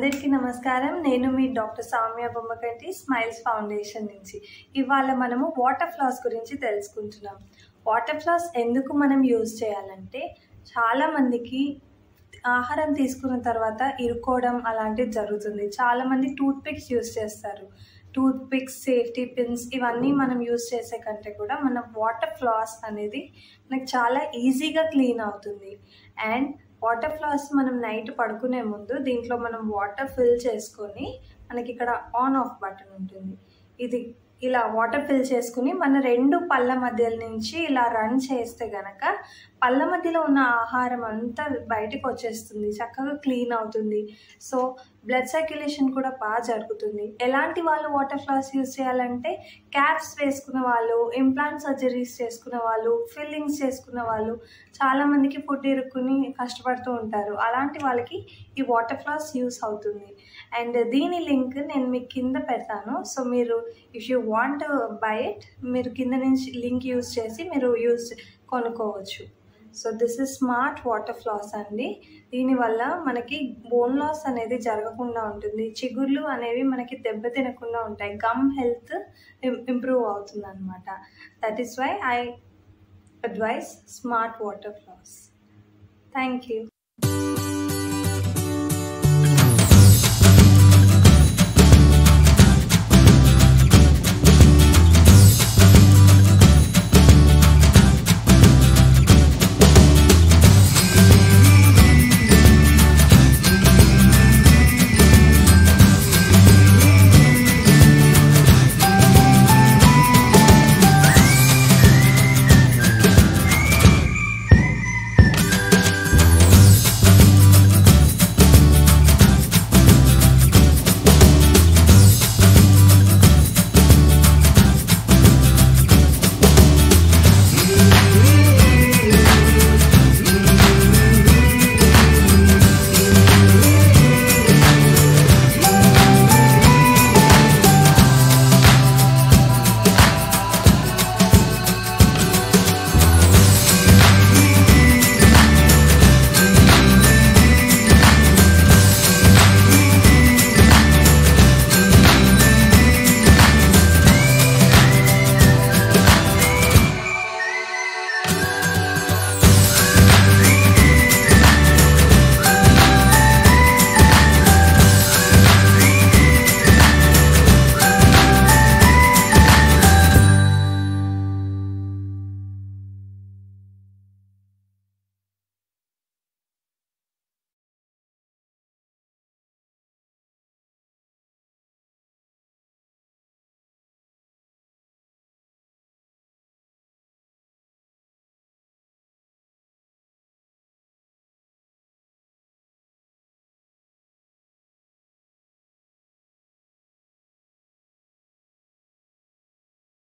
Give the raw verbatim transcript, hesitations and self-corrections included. అందరికీ నమస్కారం. నేను మీ doctor Soumya Bommakanti smiles foundation నుంచి. ఇవాళ మనము వాటర్ ఫ్లాస్ గురించి తెలుసుకుంటున్నాం. వాటర్ ఫ్లాస్ ఎందుకు మనం యూజ్ చేయాలంటే, చాలామందికి ఆహారం తీసుకున్న తర్వాత ఇరుక్కోవడం అలాంటిది జరుగుతుంది. చాలామంది టూత్ పిక్స్ యూజ్ చేస్తారు. టూత్ పిక్స్, సేఫ్టీ పిన్స్ ఇవన్నీ మనం యూజ్ చేసే కంటే కూడా మన వాటర్ ఫ్లాస్ అనేది మనకు చాలా ఈజీగా క్లీన్ అవుతుంది. అండ్ వాటర్ ఫ్లాస్ మనం నైట్ పడుకునే ముందు దీంట్లో మనం వాటర్ ఫిల్ చేసుకొని, మనకి ఇక్కడ ఆన్ ఆఫ్ బటన్ ఉంటుంది, ఇది ఇలా వాటర్ ఫిల్ చేసుకుని మన రెండు పళ్ళ మధ్యల నుంచి ఇలా రన్ చేస్తే గనక పళ్ళ మధ్యలో ఉన్న ఆహారం అంతా బయటకు వచ్చేస్తుంది, చక్కగా క్లీన్ అవుతుంది. సో బ్లడ్ సర్క్యులేషన్ కూడా బాగా జరుగుతుంది. ఎలాంటి వాళ్ళు వాటర్ ఫ్లాస్ యూజ్ చేయాలంటే, క్యాప్స్ వేసుకున్న వాళ్ళు, ఇంప్లాంట్ సర్జరీస్ చేసుకున్న వాళ్ళు, ఫిల్లింగ్స్ చేసుకున్న వాళ్ళు, చాలామందికి ఫుడ్ ఇరుక్కుని కష్టపడుతూ ఉంటారు. అలాంటి వాళ్ళకి ఈ వాటర్ ఫ్లాస్ యూస్ అవుతుంది. అండ్ దీని లింక్ నేను మీకు కింద పెడతాను. సో మీరు if you want buy it, మీరు కింద నుంచి లింక్ యూజ్ చేసి మీరు యూజ్ కొనుక్కోవచ్చు. So this is smart water floss అండి. దీనివల్ల మనకి బోన్ లాస్ అనేది జరగకుండా ఉంటుంది, చిగుళ్ళు అనేవి మనకి దెబ్బ తినకుండా ఉంటాయి, గమ్ హెల్త్ ఇంప్రూవ్ అవుతుంది అనమాట. That is why I advise smart water floss. Thank you.